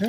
No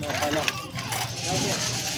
No, no, no.